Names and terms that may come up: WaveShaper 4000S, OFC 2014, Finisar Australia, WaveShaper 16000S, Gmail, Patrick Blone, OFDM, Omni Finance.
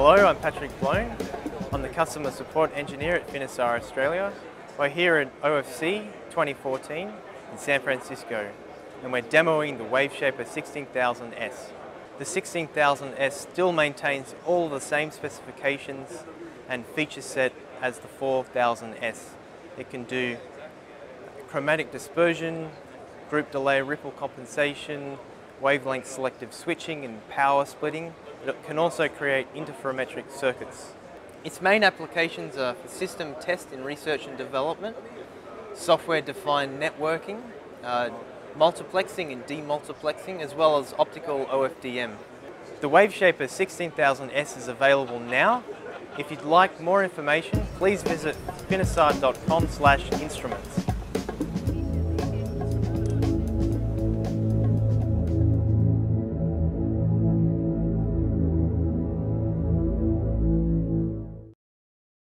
Hello, I'm Patrick Blone. I'm the Customer Support Engineer at Finisar Australia. We're here at OFC 2014 in San Francisco, and we're demoing the WaveShaper 16000S. The 16000S still maintains all the same specifications and feature set as the 4000S. It can do chromatic dispersion, group delay ripple compensation, wavelength selective switching and power splitting. It can also create interferometric circuits. Its main applications are for system test in research and development, software-defined networking, multiplexing and demultiplexing, as well as optical OFDM. The WaveShaper 16000S is available now. If you'd like more information, please visit finisade.com/instruments.